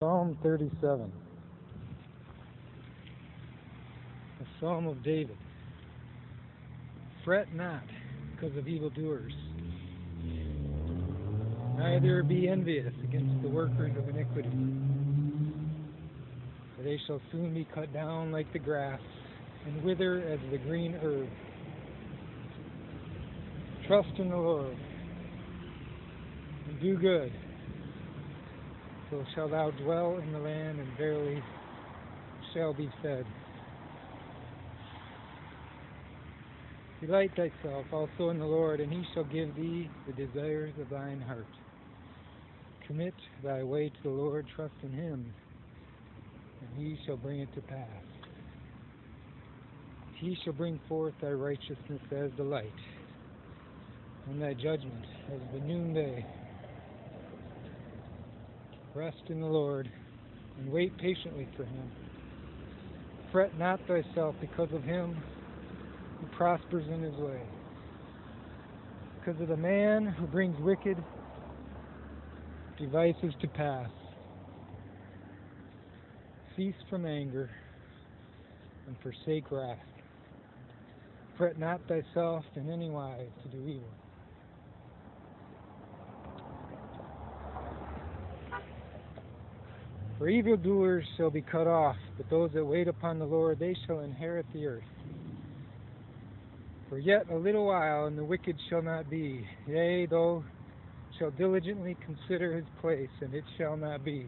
Psalm 37, the Psalm of David. Fret not because of evildoers, neither be envious against the workers of iniquity, for they shall soon be cut down like the grass, and wither as the green herb. Trust in the Lord, and do good, so shalt thou dwell in the land, and verily shall be fed. Delight thyself also in the Lord, and he shall give thee the desires of thine heart. Commit thy way to the Lord, trust in him, and he shall bring it to pass. He shall bring forth thy righteousness as the light, and thy judgment as the noonday. Rest in the Lord, and wait patiently for him. Fret not thyself because of him who prospers in his way, because of the man who brings wicked devices to pass. Cease from anger, and forsake wrath. Fret not thyself in any wise to do evil. For evildoers shall be cut off, but those that wait upon the Lord, they shall inherit the earth. For yet a little while, and the wicked shall not be. Yea, thou shalt diligently consider his place, and it shall not be.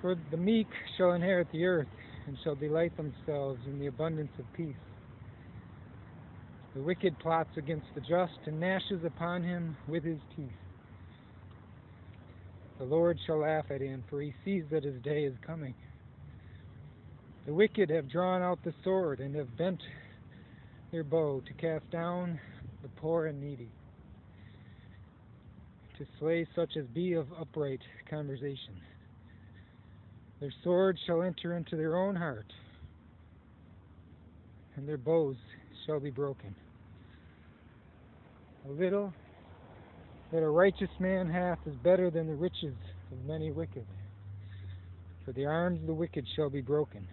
For the meek shall inherit the earth, and shall delight themselves in the abundance of peace. The wicked plots against the just, and gnashes upon him with his teeth. The Lord shall laugh at him, for he sees that his day is coming. The wicked have drawn out the sword, and have bent their bow to cast down the poor and needy, to slay such as be of upright conversation. Their sword shall enter into their own heart, and their bows shall be broken. A little that a righteous man hath is better than the riches of many wicked. For the arms of the wicked shall be broken,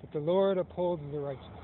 but the Lord upholds the righteous.